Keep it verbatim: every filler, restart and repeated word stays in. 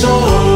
soul.